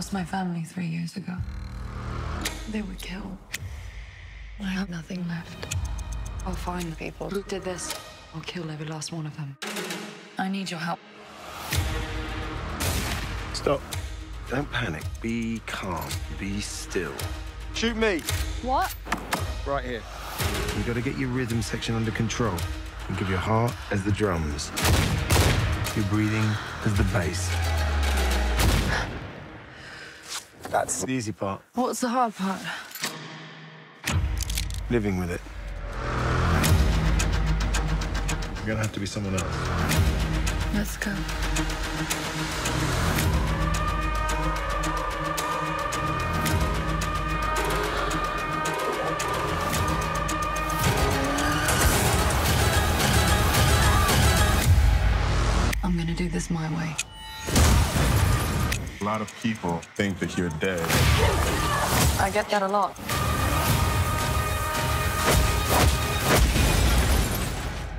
lost my family 3 years ago. They were killed. I have nothing left. I'll find the people who did this. I'll kill every last one of them. I need your help. Stop. Don't panic. Be calm. Be still. Shoot me. What? Right here. You've got to get your rhythm section under control. You give your heart as the drums. Your breathing as the bass. That's the easy part. What's the hard part? Living with it. You're going to have to be someone else. Let's go. I'm going to do this my way. A lot of people think that you're dead. I get that a lot.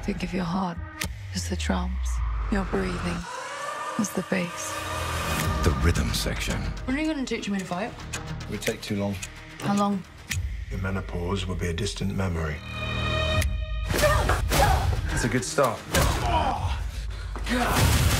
Think of your heart as the drums, your breathing as the bass. The rhythm section. When are you going to teach me to fight? It would take too long. How long? Your menopause will be a distant memory. That's a good start. Oh, God.